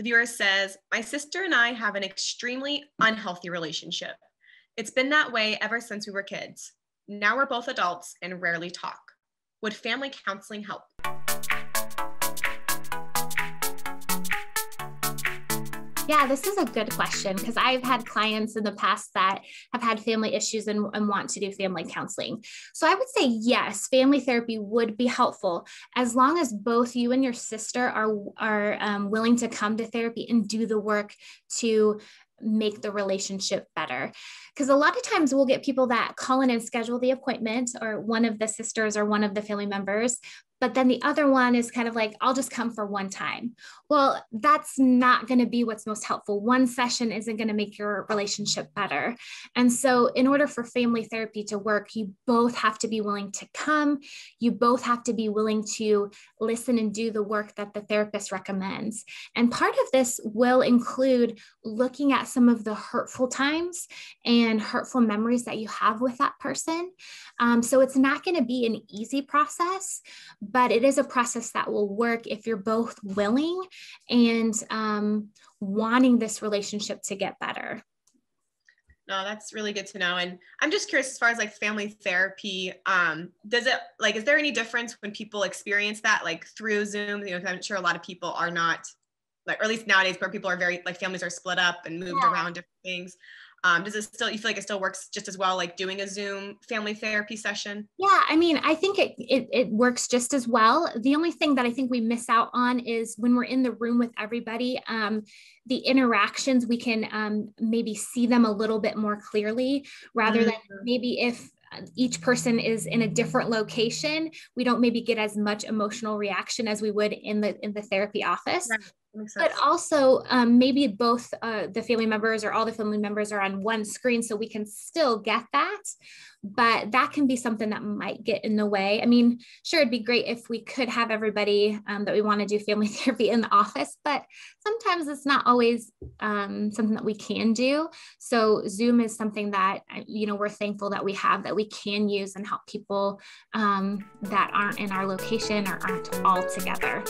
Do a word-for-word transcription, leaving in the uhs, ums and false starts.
the viewer says, my sister and I have an extremely unhealthy relationship. It's been that way ever since we were kids. Now we're both adults and rarely talk. Would family counseling help? Yeah, this is a good question because I've had clients in the past that have had family issues and, and want to do family counseling. So I would say, yes, family therapy would be helpful as long as both you and your sister are, are um, willing to come to therapy and do the work to make the relationship better. Because a lot of times we'll get people that call in and schedule the appointment, or one of the sisters or one of the family members, but then the other one is kind of like, I'll just come for one time. Well, that's not going to be what's most helpful. One session isn't going to make your relationship better. And so in order for family therapy to work, you both have to be willing to come. You both have to be willing to listen and do the work that the therapist recommends. And part of this will include looking at some of the hurtful times and hurtful memories that you have with that person. Um, so it's not going to be an easy process, but it is a process that will work if you're both willing and um, wanting this relationship to get better. No, that's really good to know. And I'm just curious, as far as like family therapy, um, does it like, is there any difference when people experience that, like through Zoom? You know, because I'm sure a lot of people are not, like, or at least nowadays, where people are very, like, families are split up and moved yeah. around different things. Um, does it still, you feel like it still works just as well, like doing a Zoom family therapy session? Yeah, I mean, I think it, it it works just as well. The only thing that I think we miss out on is when we're in the room with everybody, um, the interactions, we can um, maybe see them a little bit more clearly rather mm-hmm. than maybe if each person is in a different location, we don't maybe get as much emotional reaction as we would in the in the therapy office. Right. But also um, maybe both uh, the family members or all the family members are on one screen, so we can still get that, but that can be something that might get in the way. I mean, sure, it'd be great if we could have everybody um, that we want to do family therapy in the office, but sometimes it's not always um, something that we can do. So Zoom is something that, you know, we're thankful that we have, that we can use and help people um, that aren't in our location or aren't all together.